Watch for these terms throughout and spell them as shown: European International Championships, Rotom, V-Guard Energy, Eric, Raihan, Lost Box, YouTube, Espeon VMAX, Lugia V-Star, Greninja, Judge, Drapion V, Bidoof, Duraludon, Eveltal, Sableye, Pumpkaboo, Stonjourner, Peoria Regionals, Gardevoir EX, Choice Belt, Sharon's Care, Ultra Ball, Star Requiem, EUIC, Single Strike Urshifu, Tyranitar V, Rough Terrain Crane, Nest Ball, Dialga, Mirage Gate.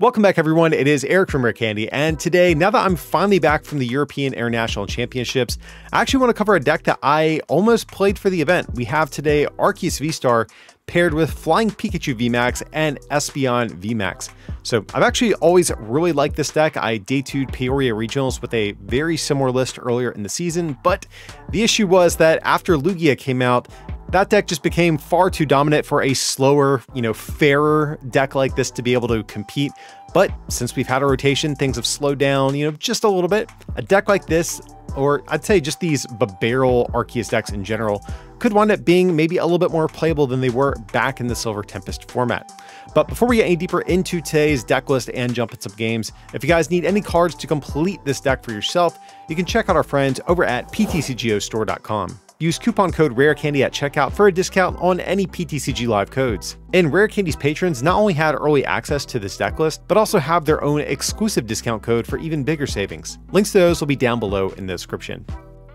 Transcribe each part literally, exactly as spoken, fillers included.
Welcome back, everyone. It is Eric from Rare Candy, and today, now that I'm finally back from the European International Championships, I actually want to cover a deck that I almost played for the event. We have today Arceus V-Star paired with Flying Pikachu V MAX and Espeon V MAX. So I've actually always really liked this deck. I day two'd Peoria Regionals with a very similar list earlier in the season, but the issue was that after Lugia came out, that deck just became far too dominant for a slower, you know, fairer deck like this to be able to compete. But since we've had a rotation, things have slowed down, you know, just a little bit. A deck like this, or I'd say just these Bibarel Arceus decks in general, could wind up being maybe a little bit more playable than they were back in the Silver Tempest format. But before we get any deeper into today's deck list and jump in some games, if you guys need any cards to complete this deck for yourself, you can check out our friends over at P T C G O store dot com. Use coupon code RARECANDY at checkout for a discount on any P T C G Live codes. And Rare Candy's patrons not only had early access to this deck list, but also have their own exclusive discount code for even bigger savings. Links to those will be down below in the description.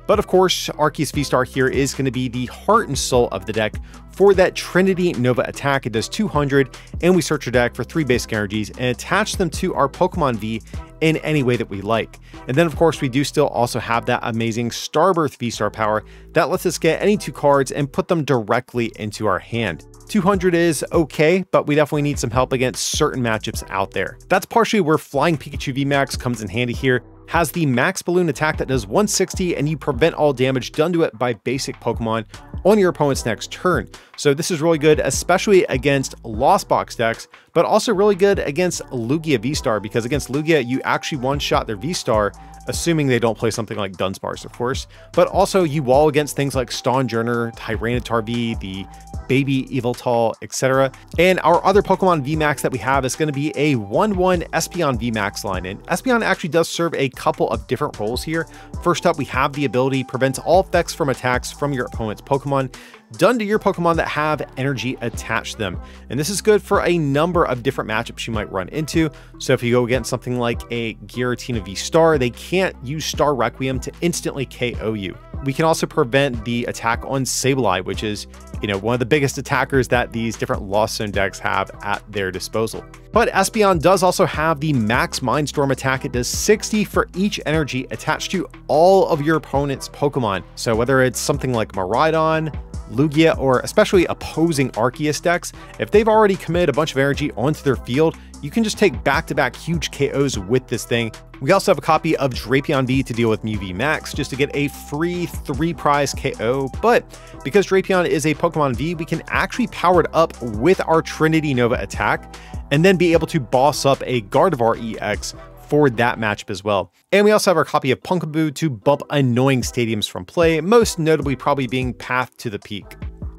But of course, Arceus V-Star here is going to be the heart and soul of the deck for that Trinity Nova attack. It does two hundred, and we search our deck for three basic energies and attach them to our Pokemon V in any way that we like. And then of course, we do still also have that amazing Starburst V-Star power that lets us get any two cards and put them directly into our hand. two hundred is okay, but we definitely need some help against certain matchups out there. That's partially where Flying Pikachu V MAX comes in handy here. Has the Max Balloon attack that does one sixty, and you prevent all damage done to it by basic Pokemon on your opponent's next turn. So this is really good, especially against Lost Box decks, but also really good against Lugia V-Star, because against Lugia, you actually one-shot their V-Star, assuming they don't play something like Dunsparce, of course, but also you wall against things like Stonjourner, Tyranitar V, the baby Eveltal, et cetera. And our other Pokemon V MAX that we have is gonna be a one one Espeon V MAX line. And Espeon actually does serve a couple of different roles here. First up, we have the ability prevents all effects from attacks from your opponent's Pokemon done to your Pokemon that have energy attached to them. And this is good for a number of different matchups you might run into. So if you go against something like a Giratina V Star, they can't use Star Requiem to instantly K O you. We can also prevent the attack on Sableye, which is, you know, one of the biggest attackers that these different Lost Zone decks have at their disposal. But Espeon does also have the Max Mindstorm attack. It does sixty for each energy attached to all of your opponent's Pokemon. So whether it's something like Miraidon, Lugia, or especially opposing Arceus decks, if they've already committed a bunch of energy onto their field, you can just take back-to-back huge K Os with this thing. We also have a copy of Drapion V to deal with Mew V MAX just to get a free three prize K O, but because Drapion is a Pokemon V, we can actually power it up with our Trinity Nova attack and then be able to boss up a Gardevoir E X for that matchup as well. And we also have our copy of Pumpkaboo to bump annoying stadiums from play, most notably probably being Path to the Peak.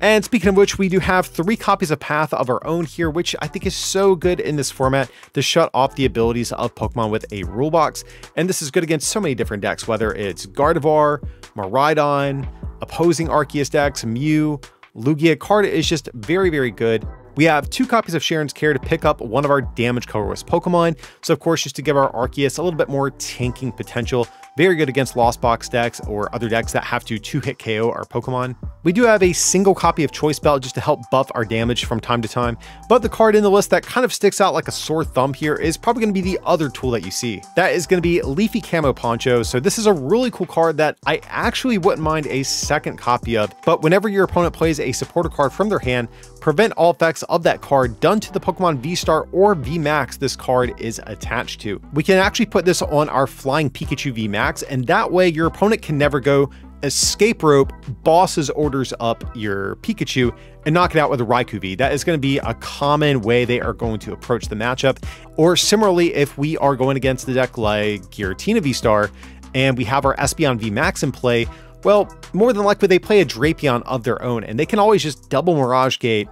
And speaking of which, we do have three copies of Path of our own here, which I think is so good in this format to shut off the abilities of Pokemon with a rule box. And this is good against so many different decks, whether it's Gardevoir, Miraidon, opposing Arceus decks, Mew, Lugia. Card is just very, very good. We have two copies of Sharon's Care to pick up one of our damage colorless Pokemon. So of course, just to give our Arceus a little bit more tanking potential, very good against Lost Box decks or other decks that have to two-hit K O our Pokemon. We do have a single copy of Choice Belt just to help buff our damage from time to time, but the card in the list that kind of sticks out like a sore thumb here is probably gonna be the other tool that you see. That is gonna be Leafy Camo Poncho. So this is a really cool card that I actually wouldn't mind a second copy of, but whenever your opponent plays a supporter card from their hand, prevent all effects of that card done to the Pokemon V-Star or V MAX this card is attached to. We can actually put this on our Flying Pikachu V MAX, and that way your opponent can never go escape rope, boss's orders up your Pikachu, and knock it out with a Raikou V. That is going to be a common way they are going to approach the matchup. Or similarly, if we are going against the deck like Giratina V-Star, and we have our Espeon V MAX in play, well, more than likely they play a Drapion of their own, and they can always just double Mirage Gate,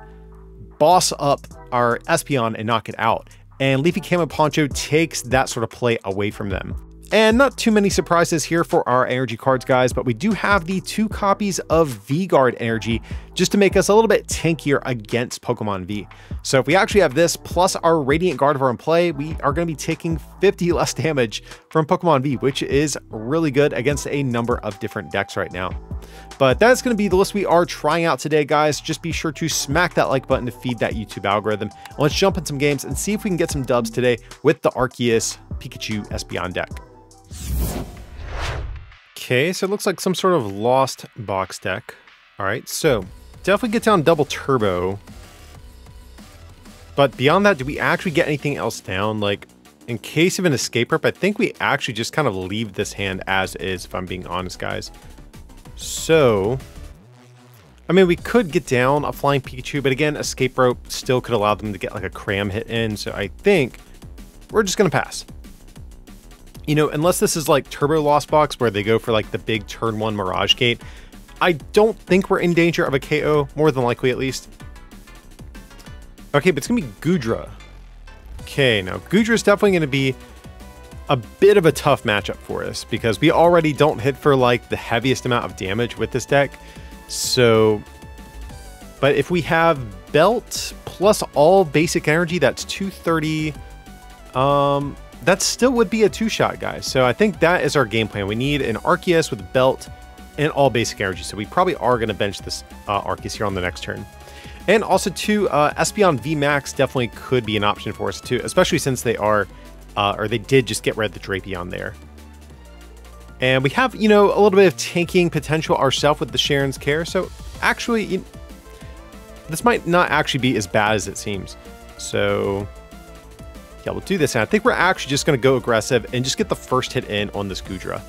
boss up our Espeon and knock it out. And Leafy Camo Poncho takes that sort of play away from them. And not too many surprises here for our energy cards, guys, but we do have the two copies of V-Guard Energy just to make us a little bit tankier against Pokemon V. So if we actually have this plus our Radiant Gardevoir in play, we are going to be taking fifty less damage from Pokemon V, which is really good against a number of different decks right now. But that's going to be the list we are trying out today, guys. Just be sure to smack that like button to feed that YouTube algorithm. And let's jump in some games and see if we can get some dubs today with the Arceus Pikachu Espeon deck. Okay, so it looks like some sort of Lost Box deck. All right, so definitely get down double turbo. But beyond that, do we actually get anything else down? Like, in case of an escape rep, I think we actually just kind of leave this hand as is, if I'm being honest, guys. So, I mean, we could get down a Flying Pikachu, but again, escape rope still could allow them to get like a cram hit in. So I think we're just going to pass. You know, unless this is like Turbo Lost Box where they go for like the big turn one Mirage Gate, I don't think we're in danger of a K O, more than likely at least. Okay, but it's going to be Goodra. Okay, now Goodra is definitely going to be a bit of a tough matchup for us because we already don't hit for like the heaviest amount of damage with this deck. So, but if we have Belt plus all basic energy, that's two thirty. Um, that still would be a two shot, guys. So I think that is our game plan. We need an Arceus with Belt and all basic energy. So we probably are going to bench this uh, Arceus here on the next turn. And also too, uh, Espeon V MAX definitely could be an option for us too, especially since they are, uh, or they did just get rid of the Drapion there. And we have, you know, a little bit of tanking potential ourselves with the Sharon's Care. So actually, you, this might not actually be as bad as it seems. So yeah, we'll do this. And I think we're actually just going to go aggressive and just get the first hit in on this Goodra.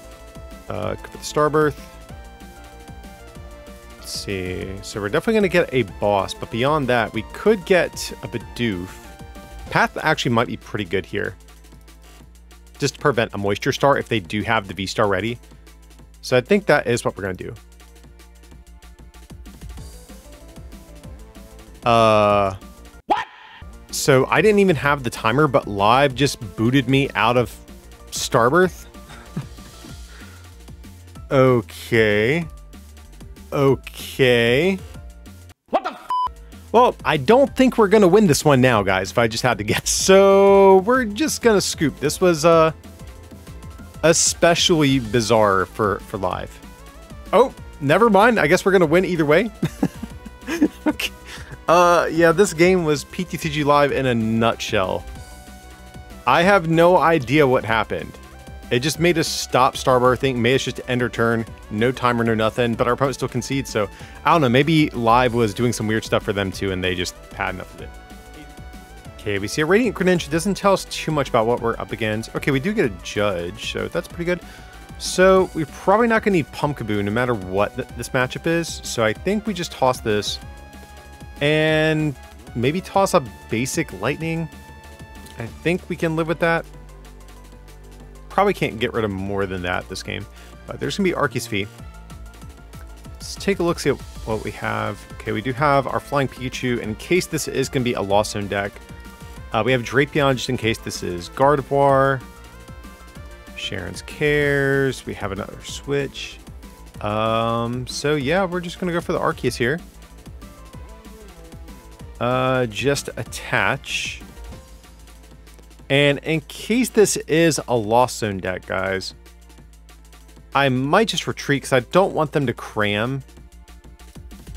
Uh, for the Starburst. Let's see, so we're definitely going to get a boss, but beyond that, we could get a Bidoof. Path actually might be pretty good here, just to prevent a Moisture Star if they do have the V-Star ready. So I think that is what we're going to do. Uh, what? So I didn't even have the timer, but Live just booted me out of Starburst. Okay. Okay. What the f? Well, I don't think we're going to win this one now, guys, if I just had to guess. So we're just going to scoop. This was uh, especially bizarre for, for Live. Oh, never mind. I guess we're going to win either way. Okay. Uh, yeah, this game was P T C G Live in a nutshell. I have no idea what happened. It just made us stop Starburst, thing, made us just end our turn, no timer, no nothing, but our opponent still concedes, so I don't know, maybe Live was doing some weird stuff for them too, and they just had enough of it. Okay, we see a Radiant Gardevoir, doesn't tell us too much about what we're up against. Okay, we do get a Judge, so that's pretty good. So we're probably not going to need Pumpkaboo no matter what th this matchup is, so I think we just toss this, and maybe toss up basic Lightning. I think we can live with that. Probably can't get rid of more than that this game, but there's gonna be Arceus V. Let's take a look, see what we have. Okay, we do have our Flying Pikachu in case this is gonna be a Lost Zone deck. Uh, we have Drapion just in case this is Gardevoir. Sharon's Cares. We have another switch. Um, so yeah, we're just gonna go for the Arceus here. Uh, just attach. And in case this is a Lost Zone deck, guys, I might just retreat because I don't want them to cram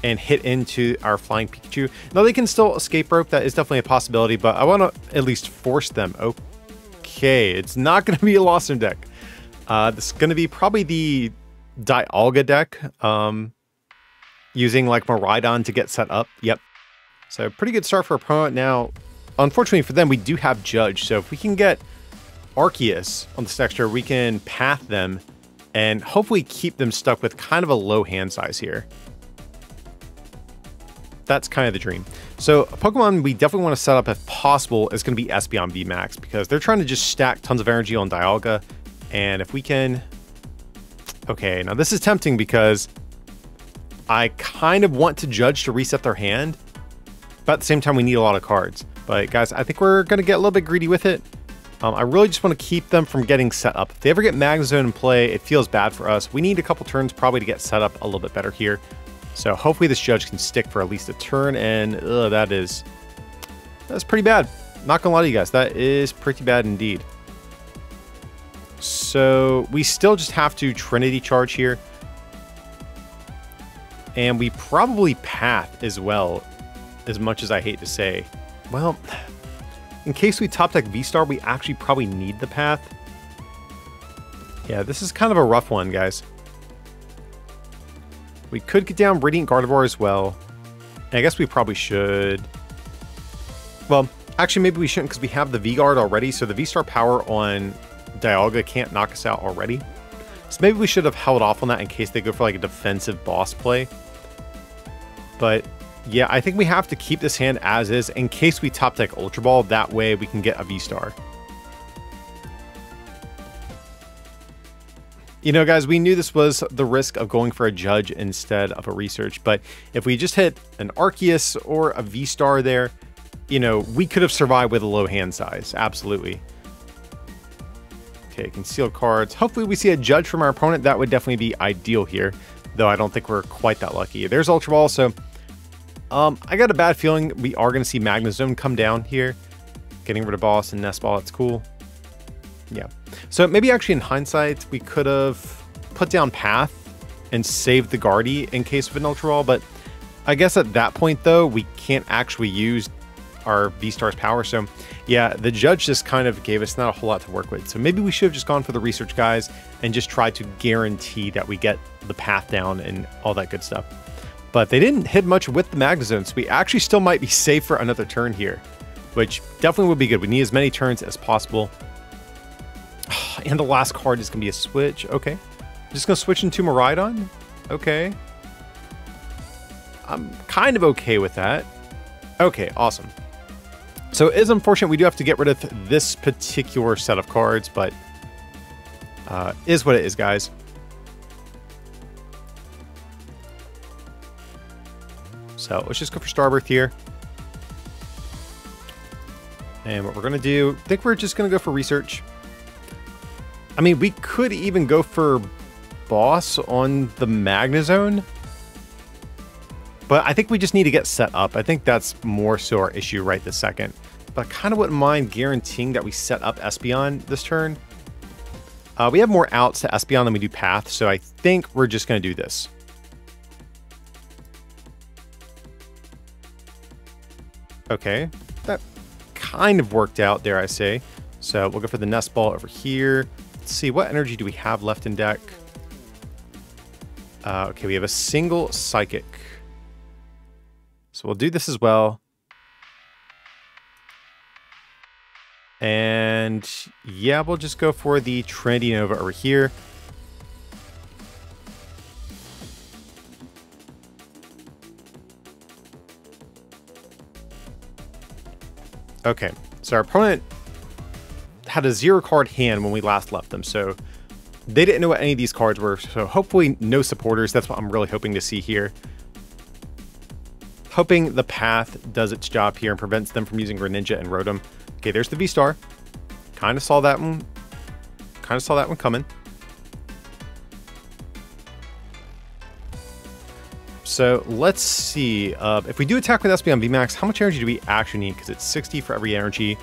and hit into our Flying Pikachu. Now, they can still escape rope. That is definitely a possibility, but I want to at least force them. Okay, it's not going to be a Lost Zone deck. Uh, this is going to be probably the Dialga deck, um, using like Miraidon to get set up. Yep. So pretty good start for opponent now. Unfortunately for them, we do have Judge, so if we can get Arceus on this next turn, we can path them and hopefully keep them stuck with kind of a low hand size here. That's kind of the dream. So a Pokemon we definitely want to set up, if possible, is going to be Espeon V MAX, because they're trying to just stack tons of energy on Dialga, and if we can... Okay, now this is tempting because I kind of want to Judge to reset their hand, but at the same time, we need a lot of cards. But guys, I think we're going to get a little bit greedy with it. Um, I really just want to keep them from getting set up. If they ever get Magnezone in play, it feels bad for us. We need a couple turns probably to get set up a little bit better here. So hopefully this Judge can stick for at least a turn. And ugh, that is, that's pretty bad. Not going to lie to you guys, that is pretty bad indeed. So we still just have to Trinity Charge here. And we probably Path as well, as much as I hate to say. Well, in case we top deck V-Star, we actually probably need the Path. Yeah, this is kind of a rough one, guys. We could get down Radiant Gardevoir as well. And I guess we probably should. Well, actually, maybe we shouldn't because we have the V-Guard already. So the V-Star power on Dialga can't knock us out already. So maybe we should have held off on that in case they go for like a defensive boss play. But yeah, I think we have to keep this hand as is in case we top deck Ultra Ball. That way we can get a V-Star. You know, guys, we knew this was the risk of going for a Judge instead of a Research, but if we just hit an Arceus or a V-Star there, you know, we could have survived with a low hand size, absolutely. Okay, concealed cards. Hopefully we see a Judge from our opponent. That would definitely be ideal here, though I don't think we're quite that lucky. There's Ultra Ball, so um, I got a bad feeling we are going to see Magnezone come down here. Getting rid of boss and Nest Ball, it's cool. Yeah, so maybe actually in hindsight, we could have put down Path and saved the Guardy in case of an Ultra Ball, but I guess at that point, though, we can't actually use our V-Star's power, so yeah, the Judge just kind of gave us not a whole lot to work with, so maybe we should have just gone for the Research, guys, and just tried to guarantee that we get the Path down and all that good stuff, but they didn't hit much with the Magnezone, so we actually still might be safe for another turn here, which definitely would be good. We need as many turns as possible. And the last card is going to be a switch. Okay. I'm just going to switch into Miraidon. Okay. I'm kind of okay with that. Okay, awesome. So it is unfortunate we do have to get rid of this particular set of cards, but uh, is what it is, guys. So let's just go for Starburst here. And what we're going to do, I think we're just going to go for Research. I mean, we could even go for boss on the Magnezone, but I think we just need to get set up. I think that's more so our issue right this second, but I kind of wouldn't mind guaranteeing that we set up Espeon this turn. Uh, we have more outs to Espeon than we do Path, so I think we're just going to do this. Okay, that kind of worked out, dare I say. So we'll go for the Nest Ball over here. Let's see, what energy do we have left in deck? Uh, okay, we have a single Psychic. So we'll do this as well. And yeah, we'll just go for the Trinity Nova over here. Okay, so our opponent had a zero card hand when we last left them, so they didn't know what any of these cards were, so hopefully no supporters. That's what I'm really hoping to see here. Hoping the Path does its job here and prevents them from using Greninja and Rotom. Okay, there's the V-Star. Kind of saw that one. Kind of saw that one coming. So let's see. Uh, if we do attack with Espeon V MAX, how much energy do we actually need? Because it's sixty for every energy.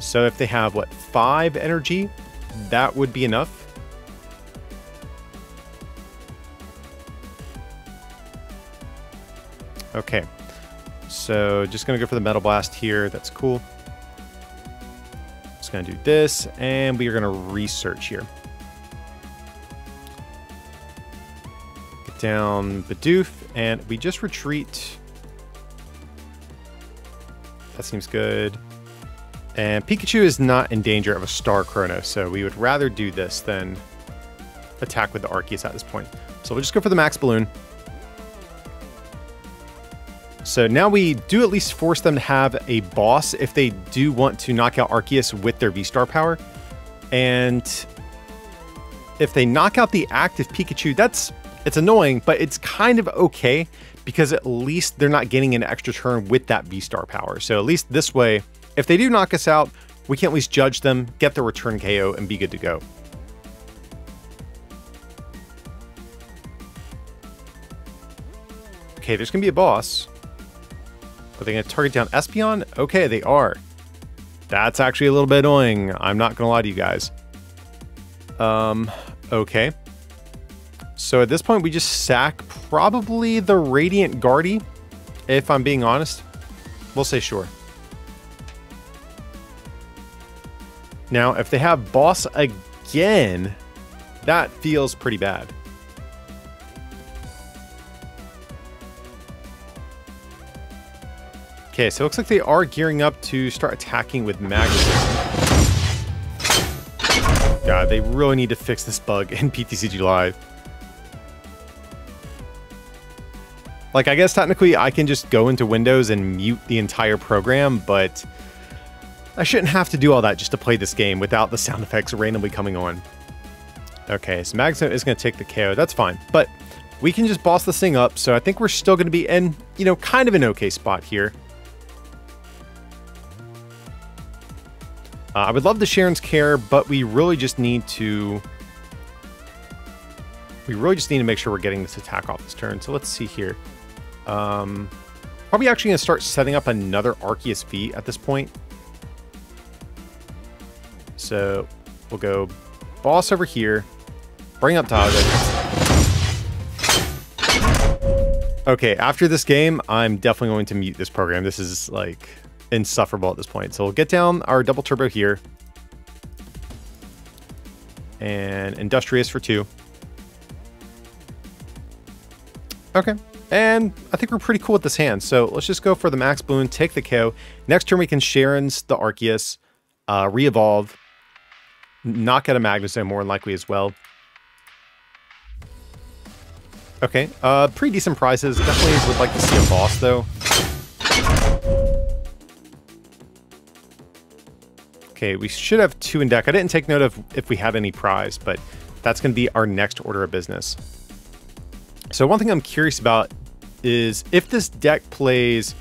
So if they have, what, five energy, that would be enough. Okay, so just going to go for the Metal Blast here. That's cool. Just going to do this, and we are going to Research here. Get down Bidoof, and we just retreat. That seems good. And Pikachu is not in danger of a Star Chrono, so we would rather do this than attack with the Arceus at this point. So we'll just go for the Max Balloon. So now we do at least force them to have a boss if they do want to knock out Arceus with their V-Star power. And if they knock out the active Pikachu, that's it's annoying, but it's kind of okay because at least they're not getting an extra turn with that V-Star power. So at least this way, if they do knock us out, we can at least judge them, get the return K O, and be good to go. Okay, there's going to be a boss. Are they going to target down Espeon? Okay, they are. That's actually a little bit annoying. I'm not going to lie to you guys. Um, okay. So at this point, we just sack probably the Radiant Gardevoir, if I'm being honest. We'll say sure. Now, if they have boss again, that feels pretty bad. Okay, so it looks like they are gearing up to start attacking with Magnezone. God, they really need to fix this bug in P T C G Live. Like, I guess technically I can just go into Windows and mute the entire program, but I shouldn't have to do all that just to play this game without the sound effects randomly coming on. Okay, so Magnezone is going to take the K O. That's fine, but we can just boss this thing up, so I think we're still going to be in, you know, kind of an okay spot here. Uh, I would love the Sharon's Care, but we really just need to... We really just need to make sure we're getting this attack off this turn. So let's see here. Um, probably actually going to start setting up another Arceus V at this point. So we'll go boss over here. Bring up Dialga. Okay, after this game, I'm definitely going to mute this program. This is like... insufferable at this point. So we'll get down our double turbo here and Industrious for two. Okay, and I think we're pretty cool with this hand, so let's just go for the Max Balloon, take the K O. Next turn we can Sharon's the Arceus, uh, re-evolve, knock out a Magnezone more than likely as well. Okay, uh, pretty decent prizes. Definitely would like to see a boss though. Okay, we should have two in deck. I didn't take note of if we had any prize, but that's going to be our next order of business. So one thing I'm curious about is if this deck plays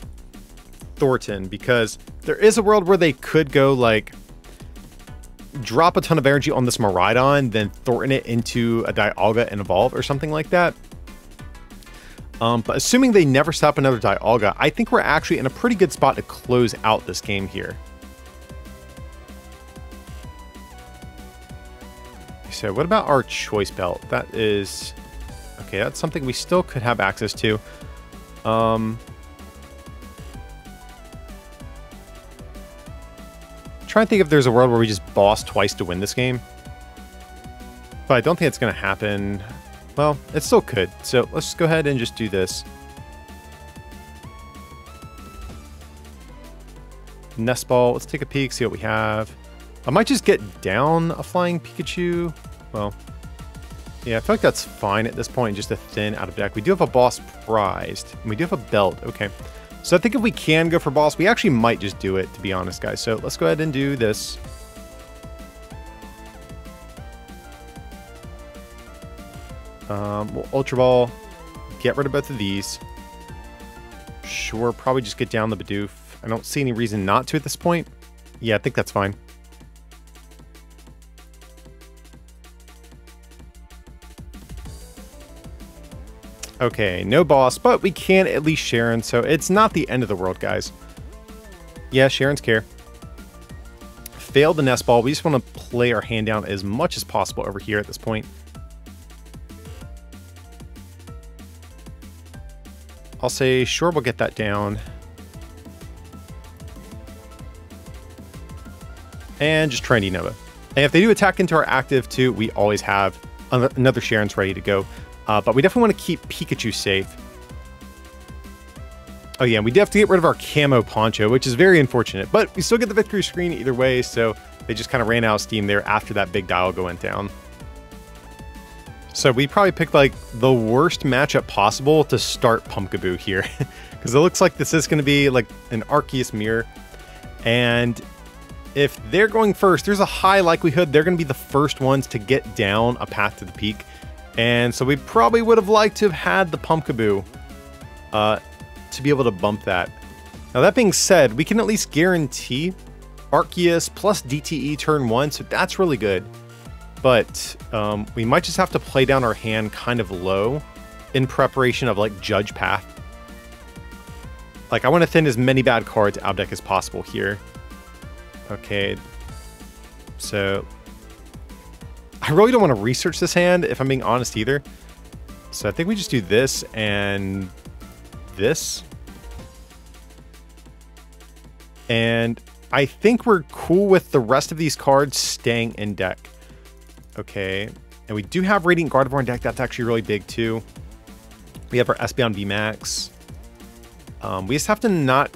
Thornton, because there is a world where they could go like drop a ton of energy on this Miraidon, then Thornton it into a Dialga and evolve or something like that. Um, but assuming they never stop another Dialga, I think we're actually in a pretty good spot to close out this game here. So what about our Choice Belt? That is... okay, that's something we still could have access to. Um, trying to think if there's a world where we just boss twice to win this game. But I don't think it's going to happen. Well, it still could. So let's just go ahead and just do this. Nest Ball. Let's take a peek, see what we have. I might just get down a Flying Pikachu. Well, yeah, I feel like that's fine at this point, just a thin out of deck. We do have a boss prized, and we do have a belt, okay. So I think if we can go for boss, we actually might just do it, to be honest, guys. So let's go ahead and do this. Um, we'll Ultra Ball, get rid of both of these. Sure, probably just get down the Bidoof. I don't see any reason not to at this point. Yeah, I think that's fine. Okay, no boss, but we can at least Sharon, so it's not the end of the world, guys. Yeah, Sharon's Care. Failed the Nest Ball. We just want to play our hand down as much as possible over here at this point. I'll say, sure, we'll get that down. And just Trinity Nova. And if they do attack into our active too, we always have another Sharon's ready to go. Uh, but we definitely want to keep Pikachu safe. Oh yeah, and we do have to get rid of our Camo Poncho, which is very unfortunate. But we still get the victory screen either way, so they just kind of ran out of steam there after that big Dialga went down. So we probably picked like the worst matchup possible to start Pumpkaboo here. Because it looks like this is going to be like an Arceus mirror. And if they're going first, there's a high likelihood they're going to be the first ones to get down a Path to the Peak. And so we probably would have liked to have had the Pumpkaboo uh, to be able to bump that. Now that being said, we can at least guarantee Arceus plus D T E turn one, so that's really good. But um, we might just have to play down our hand kind of low in preparation of like Judge Path. Like I want to thin as many bad cards out of deck as possible here. Okay, so... I really don't want to research this hand, if I'm being honest either. So I think we just do this and this. And I think we're cool with the rest of these cards staying in deck. Okay. And we do have Radiant Gardevoir in deck. That's actually really big too. We have our Espeon V MAX. Um, we just have to not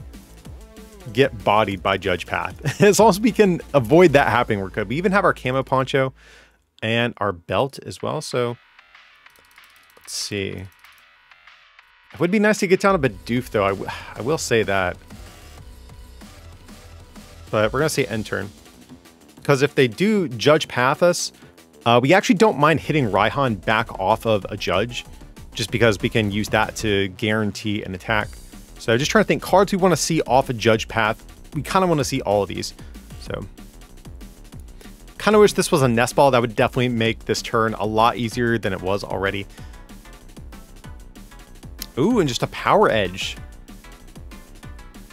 get bodied by Judge Path. As long as we can avoid that happening, we're good. We even have our Camo Poncho and our belt as well. So let's see. It would be nice to get down to Bidoof though. I, I will say that. But we're going to say end turn. Because if they do Judge Path us, uh, we actually don't mind hitting Raihan back off of a Judge, just because we can use that to guarantee an attack. So just trying to think cards we want to see off a Judge Path. We kind of want to see all of these. So kind of wish this was a Nest Ball. That would definitely make this turn a lot easier than it was already. Ooh, and just a Power Edge.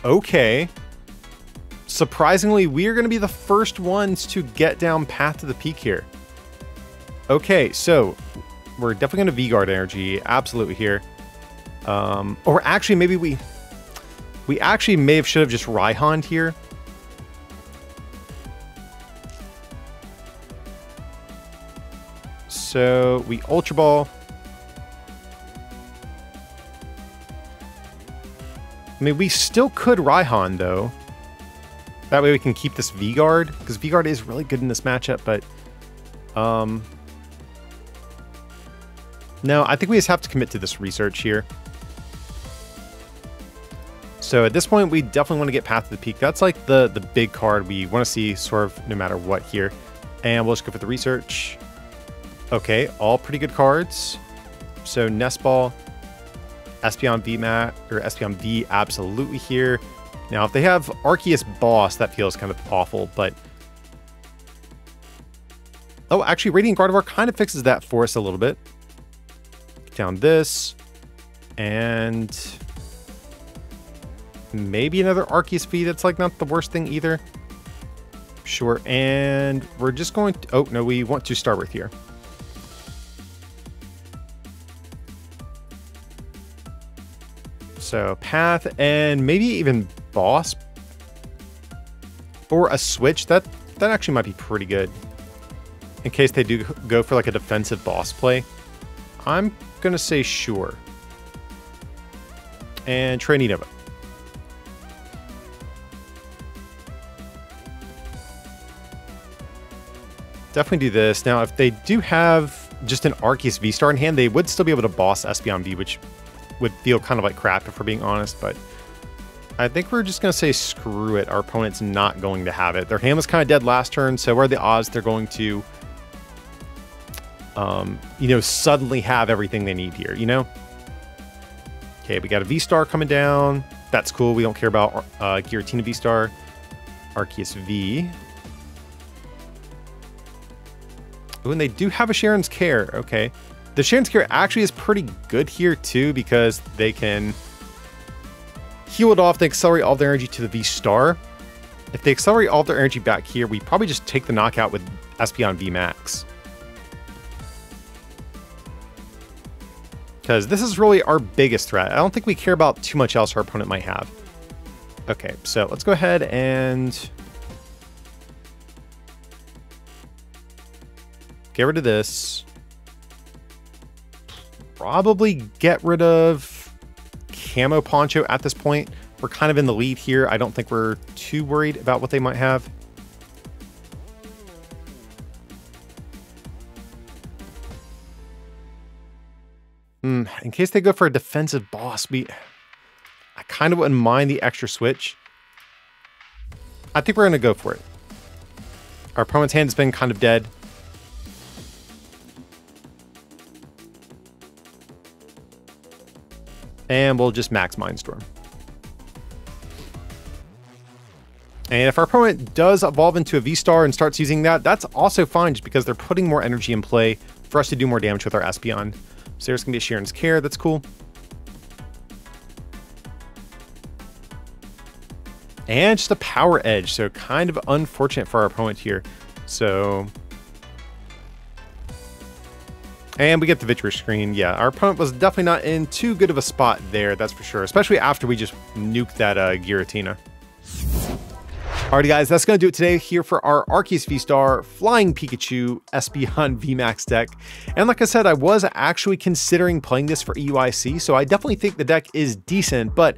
Okay. Surprisingly, we are going to be the first ones to get down Path to the Peak here. Okay, so we're definitely going to V-Guard Energy, absolutely here. Um, or actually, maybe we... We actually may have should have just Raihan'd here. So we Ultra Ball. I mean, we still could Raihan, though. That way we can keep this V-Guard, because V-Guard is really good in this matchup, but... Um, no, I think we just have to commit to this research here. So at this point, we definitely want to get Path to the Peak. That's like the, the big card we want to see sort of no matter what here. And we'll just go for the research. Okay, all pretty good cards. So Nest Ball, Espeon V MAX, or Espeon V absolutely here. Now, if they have Arceus Boss, that feels kind of awful, but... Oh, actually, Radiant Gardevoir kind of fixes that for us a little bit. Down this, and... Maybe another Arceus V. That's, like, not the worst thing either. Sure, and we're just going to... Oh, no, we want to Starburst here. So, Path, and maybe even... Boss or a switch that that actually might be pretty good in case they do go for like a defensive boss play. I'm gonna say sure and Trinity Nova. Definitely do this. Now if they do have just an Arceus V-Star in hand, they would still be able to boss Espeon V, which would feel kind of like crap if we're being honest, but I think we're just going to say screw it. Our opponent's not going to have it. Their hand was kind of dead last turn, so what are the odds they're going to, um, you know, suddenly have everything they need here, you know? Okay, we got a V-Star coming down. That's cool. We don't care about uh, Giratina V-Star. Arceus V. Oh, and they do have a Sharon's Care. Okay. The Sharon's Care actually is pretty good here, too, because they can... heal it off. They accelerate all their energy to the V-Star. If they accelerate all their energy back here, we probably just take the knockout with Espeon V MAX. Because this is really our biggest threat. I don't think we care about too much else our opponent might have. Okay, so let's go ahead and... get rid of this. Probably get rid of... Camo Poncho at this point. We're kind of in the lead here. I don't think we're too worried about what they might have. Mm, in case they go for a defensive boss, we, I kind of wouldn't mind the extra switch. I think we're going to go for it. Our opponent's hand has been kind of dead. And we'll just Max Mindstorm. And if our opponent does evolve into a V-Star and starts using that, that's also fine just because they're putting more energy in play for us to do more damage with our Espeon. So there's going to be a Sharon's Care. That's cool. And just a Power Edge. So kind of unfortunate for our opponent here. So... And we get the victory screen. Yeah, our opponent was definitely not in too good of a spot there, that's for sure. Especially after we just nuked that uh, Giratina. Alrighty guys, that's going to do it today here for our Arceus V-Star, Flying Pikachu, Espeon V MAX deck. And like I said, I was actually considering playing this for E U I C, so I definitely think the deck is decent. But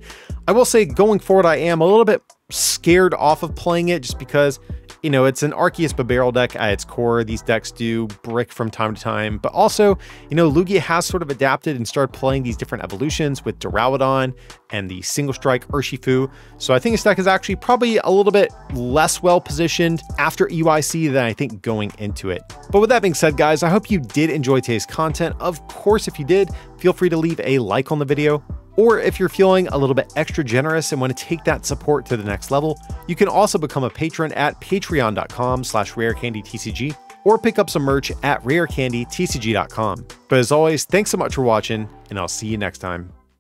I will say going forward, I am a little bit scared off of playing it just because, you know, it's an Arceus Bibarel deck at its core. These decks do brick from time to time. But also, you know, Lugia has sort of adapted and started playing these different evolutions with Duraludon and the Single Strike Urshifu. So I think this deck is actually probably a little bit less well positioned after E U I C than I think going into it. But with that being said, guys, I hope you did enjoy today's content. Of course, if you did, feel free to leave a like on the video. Or if you're feeling a little bit extra generous and want to take that support to the next level, you can also become a patron at patreon dot com slash rare candy T C G or pick up some merch at rare candy T C G dot com. But as always, thanks so much for watching, and I'll see you next time.